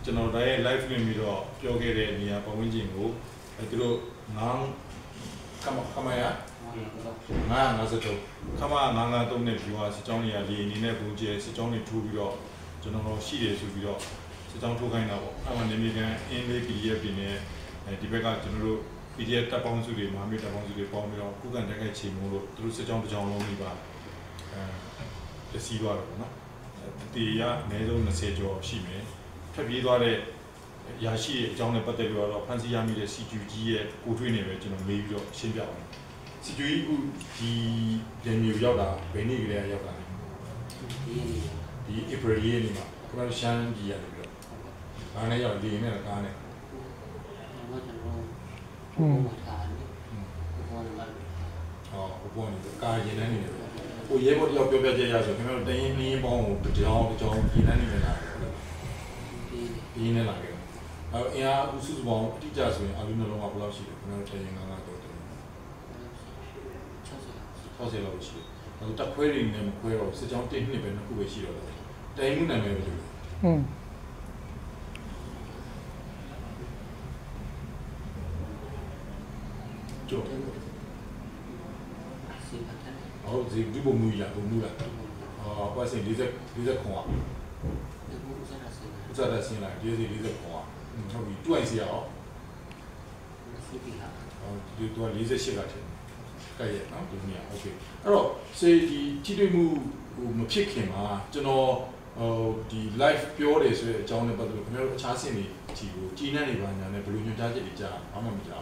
Jangan orang life ni milo, joget ni apa pun jinggu, itu nang, kama ya, nang sejuk, kama nang tu ni jiwa sejauh ni ali ni ni punje sejauh ni tu milo, jangan orang sihir tu milo, sejauh tu kain aku, awak ni mungkin ini PDF ni, di belakang jangan orang PDF tapang suri, paham milo, bukan dekat cium, terus sejauh tu jangan orang ni bah, tersiwar, na, dia ni tu nasi jo sih me. 特别多嘞，也是将来不得了了。凡是下面的四九级的股份那边就能没有了，先不要了。四九一股第人流要大，本地人要大。第一波人嘛，可能先第一个，当然要第一那个干的。哦，我帮你，干一年的。我也不要表表姐姐说，他们等于你帮我不知道，不知道一年里面来。 Ini lagi. Yang khusus bawang tiga susun, alun alun apa lagi sih? Kena cari yang mana tu. Cakap lagi sih. Kalau tak kuirin, memang kuirin. Sejauh ini benar aku bersih lah. Tapi mana memang betul. Jo. Oh, jadi bukan mula. Apa sih? Dia kuat. 不在的新来，这是你在看，他会短些哦。哦，就短你在写个听，可以，那对面 OK。那咯，所以的这对木木撇开嘛，就那的 life 表来说，叫那不都，比如查新的记录，今年的话呢，那不如用查这里查，慢慢查。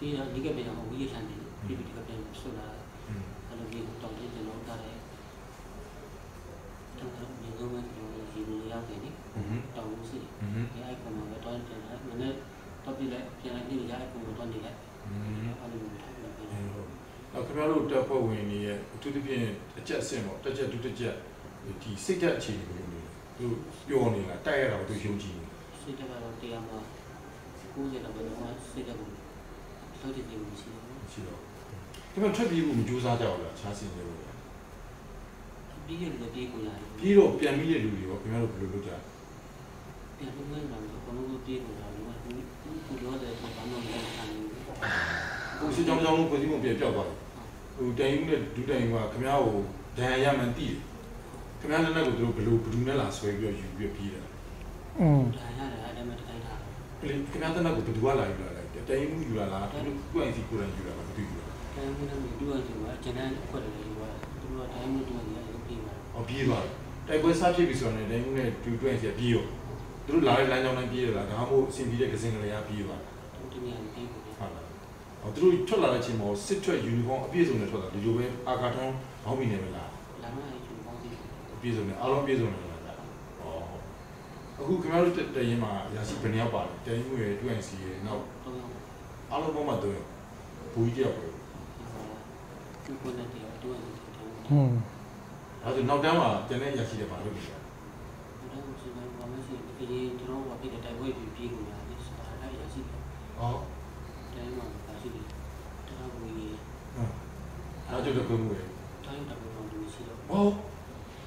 liga beda hobi ya sendiri, tapi liga beda sudah kalau dia tahu dia jenuh dari tentang jagoan dunia ini tahu sih, dia ikut menonton dia, mana tapi dia nanti dia ikut menonton dia. Alors que alors t'as pas où il est, tout de bien, t'as déjà c'est moi, t'as déjà tout déjà, tu sais déjà tu es, tu on est là, t'as là tu joues tu. C'est déjà là tu es là, coup de la bonne moi c'est déjà bon. ที่เราชอบอยู่ผมอยู่ซาเจ้าล่ะช้าสินเลยพี่โลเปลี่ยนมีเลยอยู่อยู่ก็ แต่ยังไม่อยู่ล่ะล่ะดูก็ไอ้สิกูน่ะอยู่ล่ะล่ะดูก็ไอ้มันดูอ่ะอยู่อ่ะจะนั้นกดเลยอยู่อ่ะอ๋อพี่บาแต่กว่าซะผิดไปส่วนเนี่ยแต่ยังไงดูด้วยเสียพี่อยู่ดูหลายหลายอย่างนั้นพี่ล่ะครับโอ้สิ่งที่ได้กระซิ่งกระยาพี่บาตรงนี้พี่อยู่อ่ะอ๋อแล้วพี่ส่วนเนี่ยอ๋อพี่ส่วนเนี่ย เอาลงมามาตัวปุ๋ยเดียวอ๋อแล้วนอกจากว่าแต่เนี่ยยาสีได้มาแล้วอ๋อ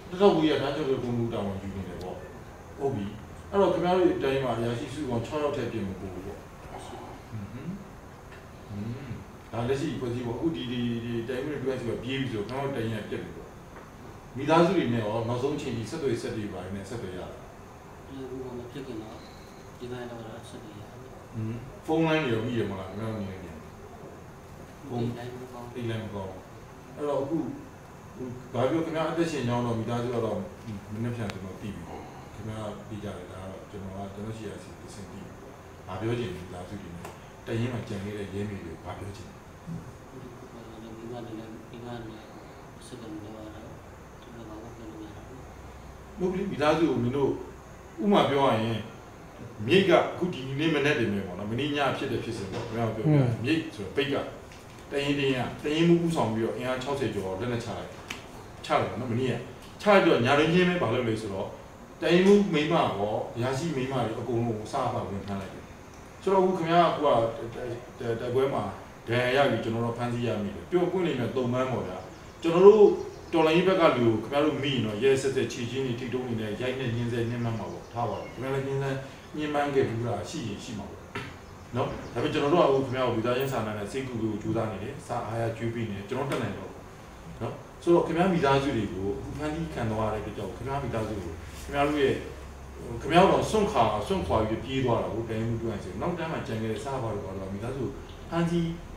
แล้วเราคุยอ่ะนะจะเป็นกูดาวอยู่นี่แหละบ่โอ้บี แล้วสิพอดีว่าอุดีดีได้ไม่รู้ด้วยสิว่าบีบอยู่ก็แต่เนี่ยเก็บมีลาสุริเนี่ยอ๋อน้องสมเฉยที่ มีงานเนี่ยสะบัดแล้วเราก็ไม่รู้ แย่ๆอยู่จนเราพันธุ์ที่ยามีเปียวป่วยนี่แหละตုံแม้หมดอ่ะจนเราตอนนี้ ไ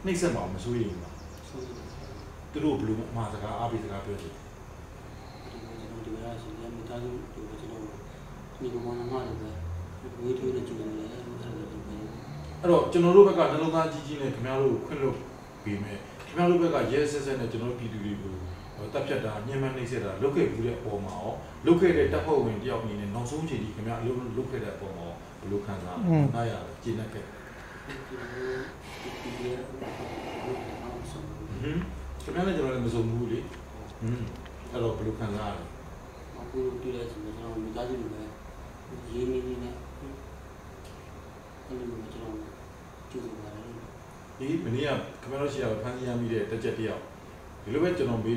ม่สม่ำเสมอเองครับตรุบลูกมาซะก็อาบิซะก็ပြောสิ อืมก็ไม่ได้จะเราไม่สมบูรณ์ดิอืมแล้วเราบลูคันซ่าอ่ะกูดูได้สมบูรณ์เราไม่ได้อยู่เลยนี่นี่เนี่ยเราไม่จะลองจูบกันเลยนี่วันนี้อ่ะคณะเราจะเอาพันธุ์ยามีได้ตะเจ็ดเดียว แต่ว่ามันผิดเ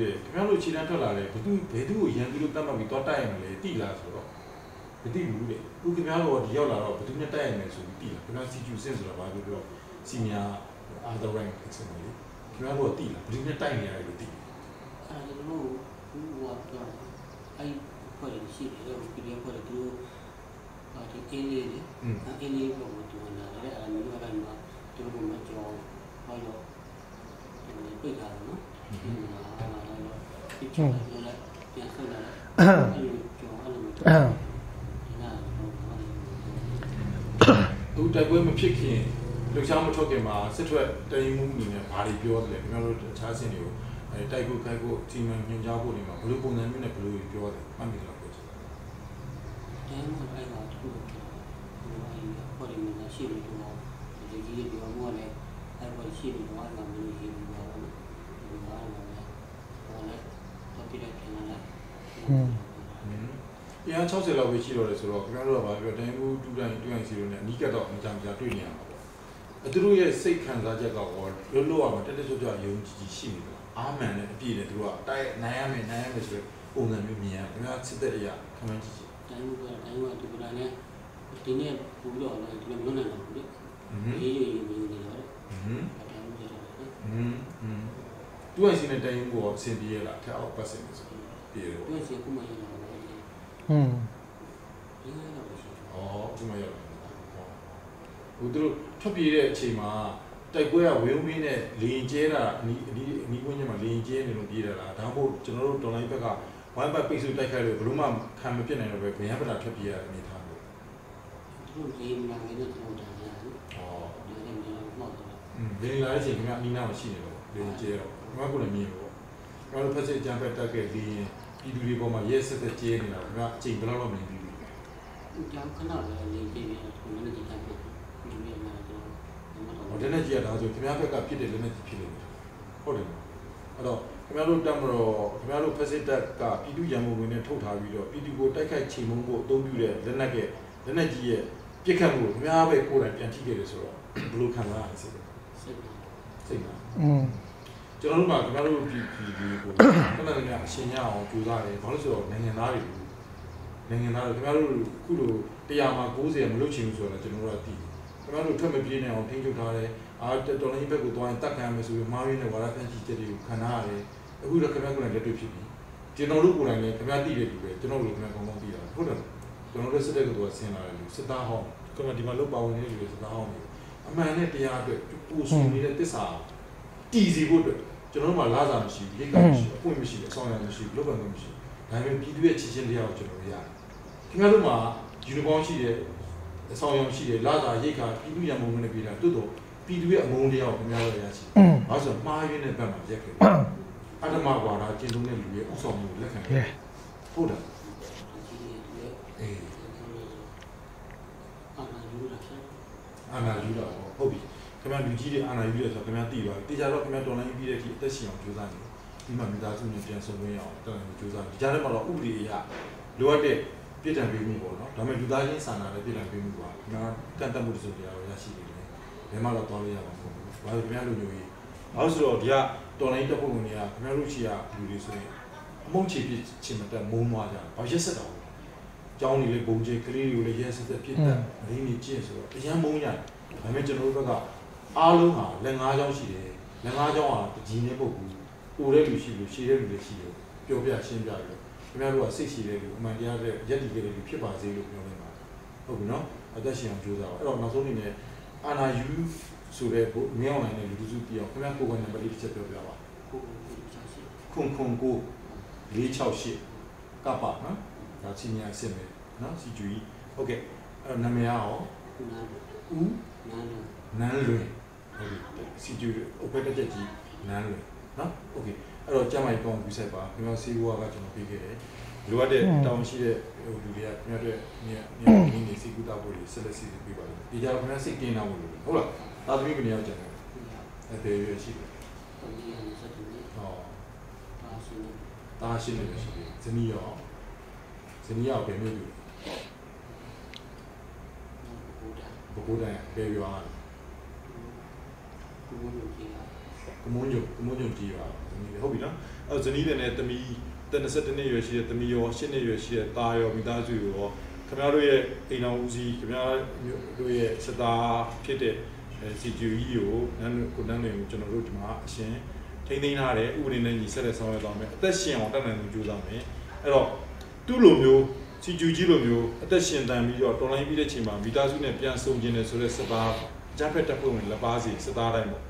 อง လှုပ်ရှားမှုထုတ်ခင်မှာစစ်ထွက်တည်မှုအနေနဲ့ဘာတွေပြောတယ်လဲခင်ဗျားတို့အခြားစင်တွေကိုအဲတိုက်ခုခိုက်ခုအချိန်မှညွှန်ကြားဖို့နေမှာဘလို့ပုံစံမျိုးနဲ့ဘလို့ပြောတယ်မှတ်မိလားပြောချင်တယ်။အဲမှာအဲ့တော့သူ့ကိုဒီမှာရှိနေတယ်တော့ဒီကြီးဒီမှာမို့လဲအဲ့ပေါ်ရှိနေတော့မှမင်းကြီးဒီမှာတော့ဘာလို့လဲဘာလဲတော့ပြလိုက်ခင်ဗျာ။160လောက်ပဲရှိတော့တယ်ဆိုတော့ခင်ဗျားတို့ကဘာပြောတိုင်းဘူး2တိုင်း2တိုင်းစီလို့နဲ့အနီးကတော့အကြံကြာတွေ့နေရမှာပေါ့။သူတို့ရဲ့စိတ်ခံစားချက်ကရောလွတ်လွတ်အောင်တက်တက်ကြွကြွယုံကြည်ရှိနေတယ်အာမန်နဲ့အပြည့်နဲ့သူကတိုက်နိုင်ရမယ်နိုင်ရမယ်ဆိုတဲ့ပုံစံမျိုးမြင်ရခင်ဗျားစစ်တဲ့အရာခမန်းကြည့်ကြည့်တိုင်းဘူးကတိုင်းဘူးကဒီလိုနဲ့ဒီနေ့ဘူးတော့လည်းဒီလိုမျိုးနဲ့တော့ဘူးလေ။ရေးရေးရေးနေတော့တိုင်းဘူးကြတော့။2တိုင်းစီနဲ့တိုင်းဘူးကိုအဆင်ပြေရလားထက်အောင်ပတ်စင်လို့对，结婚嘛也难。应该那不是。哦，这么样。哦。我都特别的起码，在国家维护面的连接啦，你关键嘛连接那种地的啦，然后就那种东南亚个，万把倍数在开了，不如嘛看不见那个，不然不然特别没谈过。这种地嘛，那都挺难的。哦。原来是人家闽南话写的咯，连接咯，我可能没有。我都发现江北大概离。比如说嘛，也是在街里了，那进不了那么远。江看到了，你这边我们那几天不，你们那都。我这那几天，然后就他们那个批的，那批的，好的嘛。啊，到他们那他们罗，他们那发现的个，比如杨某某呢偷茶鱼了，比如我大概前某某东边的，在那个，在那几个，别看我，他们那边过来变体的时候，不如看哪还是的。是吗？嗯。ကျွန်တော်တို့မှာခင်ဗျားတို့ဒီကိုခဏခဏအရှင်ရအောင်ကြိုးစားတယ်ဘာလို့ဆိုတော့နိုင်ငံသားတွေခင်ဗျားတို့ခုလို100မှာ90မလုပ်ချင်ဘူးဆိုတော့ကျွန်တော်တို့ကတည်ခင်ဗျားတို့ထွက်မပြေးနိုင်အောင်ထိန်းချုပ်ထားတယ်အာတော်လိုင်းဘက်ကိုသွားရင်တတ်ခံရမယ်ဆိုပြီးမှားရင်းနဲ့ဝါရဖန်ချီချက်တွေကိုခံရတယ်အခုတော့ခင်ဗျားကိုလည်းလက်တွေ့ဖြစ်ပြီကျွန်တော်တို့ကိုယ်တိုင်လည်းခင်ဗျားတည်တယ်လို့ပဲကျွန်တော်တို့လည်းခင်ဗျားကောင်းကောင်းတည်တာဟုတ်တယ်ကျွန်တော်တို့စစ်တဲ့ကိုဆင်းလာတယ်လို့စစ်သားဟောင်းကျွန်တော်ဒီမှာလုပ်ပါဝင်နေတယ်လို့စစ်သားဟောင်းအမှန်နဲ့တရားအတွက်ပူဆူနေတဲ့တစ္ဆာတည်စီဖို့အတွက်ကျွန်တော်တို့မှာလာစားမရှိဘူး၊ရိတ်ကမရှိဘူး၊အပွင့်မရှိဘူး၊အဆောင်ရမရှိဘူး၊လုပ်ပံကမရှိဘူး။ဒါပေမဲ့ပြည်သူရဲ့ချစ်ချင်းတရားကိုကျွန်တော်ရတယ်။ခင်ဗျားတို့မှာယူနီဖောင်းရှိတယ်၊အဆောင်ရရှိတယ်၊လာစားရိတ်ကပြည်သူရံမုံနဲ့ပြည်တာတွတ်တော့ပြည်သူရဲ့အမုန်းတရားကိုခင်ဗျားတို့ရရှိတယ်။ဘာလို့ဆိုတော့မှားရင်းတဲ့ဘက်မှာရက်ခဲ့တယ်။အတ္တမဝါဒကျင့်သုံးတဲ့လူရဲ့ဥဆောင်မှုလက်ခံတယ်။ဟုတ်တယ်။အေးအာနာယူတာပေါ့ဟုတ်ပြီ။ခင်ဗျာလူကြီးတွေအာဏာယူရဆိုခင်ဗျာတည်သွားပြီတရားတော့ခင်ဗျာတော်လိုင်းပြီးတဲ့ခီအသက်ရှင်အောင်ကြိုးစားနေဒီမှာမိသားစုနဲ့ပြန်ဆုံရင်းအောင်တော်လိုင်းကြိုးစားဒီကြားထဲမှာတော့ဥပဒေအရလိုအပ်တဲ့ပြည်ထောင်ပေးမှုပေါ့နော်ဒါပေမဲ့လူသားချင်းစာနာနဲ့ပြည်ထောင်ပေးမှုပါခင်ဗျာကန့်တတ်မှုတွေတရားရရှိနေတယ်ဘယ်မှာတော့သွားလို့ရမှာမဟုတ်ဘူးဘာလို့ခင်ဗျာလူမျိုးကြီးဘာလို့ဆိုတော့ဒီကတော်လိုင်းတက်ဖို့နေရခင်ဗျာလူရှိရလူတွေဆိုရင်အမုန်းချေပြစ်ချင်မတက်မုန်းမွားကြဘာရက်ဆက်တော့ကြောင်းနေလေပုံကျဲကလေးတွေကိုလည်းရက်ဆက်တဲ့ပြစ်တတ်မရင်းနေကျင့်ဆိုတော့အရန်မုန်းရတယ်ဒါပေမဲ့ကျွန်တော်တို့ကအားလုံးဟာလက်ငါးချောင်းရှိတယ်လက်ငါးချောင်းဟာတကြီးနဲ့ပုတ်ဘူးအိုတဲ့လူရှိလို့ရှည်တဲ့လူလည်းရှိတယ်ပြောပြရှင်းပြတယ်ခင်ဗျားတို့ကစိတ်ရှိတဲ့လူအမှန်တရားတဲ့ရက်တည်ကြတဲ့လူဖြစ်ပါစေလို့ပြောနေပါတယ်ဟုတ်ပြီနော်အသက်ရှင်အောင်ကြိုးစားပါအဲ့တော့နောက်ဆုံးအနေနဲ့အာနာယူဆိုတဲ့မြေအောင်နိုင်တဲ့လူစုပြောခင်ဗျားကိုယ်ကနံပါတ်လေးတစ်ချက်ပြောပြပါ998ကပ်ပါနော်ဒါချင်းညာအစ်စ်ပဲနော်စီကျူကြီးဟုတ်ကဲ့အဲ့တော့နာမည်ရောဦးနန်းလွင်စီကျူအပက်တက်ကြီးနန်းလို့နော်โอเคအဲ့တော့ကျမကြီးကောင်းပြီးဆက်ပါခင်ဗျာစီးဘွားကကျွန်တော်ပြေးခဲ့တယ်လိုအပ်တဲ့တောင်းရှိတဲ့ဟိုလူတွေကခင်ဗျားတို့မြန်နေစီကူတာဖို့လေဆက်လက်စီစဉ်ပေးပါလို့ဒီကြောင်ခင်ဗျားစိတ်ကင်းအောင်လို့ဟုတ်လားသာသမီကနေရောက်ကြတယ်အဲ့ဒါရွေးရှိတယ်ဟုတ်တာရှိနေတယ်ရှိတယ်ဇနီးရောပဲမြို့လူဘုရားပြေးရောကမွန်ညုံကြီးပါသမီးဟုတ်ပြီနော်အဲဇနီးတဲ့နဲ့သမီးတဲ့27နှစ်ရွယ်ရှိတဲ့သမီးရော7နှစ်ရွယ်ရှိတဲ့သားရောမိသားစုရောခင်ဗျားတို့ရဲ့အိမ်တော်ဦးစီးခင်ဗျားတို့ရဲ့စတာဖြစ်တဲ့ CGE ကိုနန်းလွင်ကိုကျွန်တော်တို့ဒီမှာအရှင်ထိန်းထားတယ်ဥပဒေနဲ့ညီဆက်တဲ့ဆောင်ရွက်သွားမယ်အသက်ရှင်အောင်တက်နိုင်မှုကြိုးစားမယ်အဲ့တော့သူ့လိုမျိုး CGE လိုမျိုးအသက်ရှင်တန်ပြီးတော့တော်လိုင်းပြီးတဲ့အချိန်မှာမိသားစုနဲ့ပြန်ဆုံခြင်းနဲ့ဆိုတဲ့စတာကြက်ဖက်တက်ဖို့ဝင်လက်ပါစီစတာတိုင်းပေါ့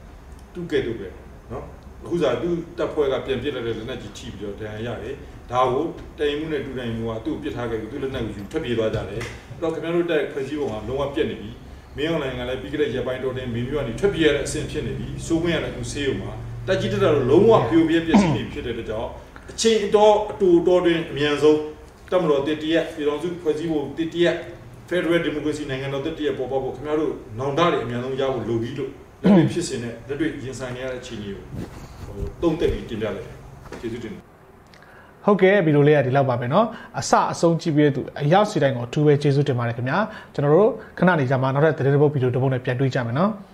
သူ့ကဲ့သို့ပဲနော်အခုစားသူ့တပ်ဖွဲ့ကပြန်ပြစ်လိုက်တဲ့လက်နက်ကြီးထိပြီးတော့ဒဏ်ရာရတယ်ဒါကိုတိုင်မှုနဲ့တူတိုင်မှုကသူ့ကိုပြစ်ထားခဲ့ပြီးသူ့လက်နက်ကိုယူထွက်ပြေးသွားကြတယ်အဲ့တော့ခင်ဗျားတို့တိုက်ဖွဲ့စည်းပုံကလုံးဝပြက်နေပြီမိ Mian yang ada pikir aja banyak orang mimpi ani tapi ada sensi nabi, semua yang ada usaha. Tapi kita dalam lama biaya biaya sih kita dapat. Cik itu orang mian zo, tamu roti tiak, orang tu kaji bu tiak, fairway demokrasi nengen roti tiak papa papa. Kemaru naudari mian tu jauh logi tu, tapi sih sini, tapi insan ni ada cini tu, tung tapi tidak ada. Jadi tu. Okey, biru leh ada lawa beno. Asa songci biar tu, yang sih dah ngau tu, cezu cemara kemnya. Cenderu, kena ni zaman orang terlibat biru tu pun ada piadu jam beno.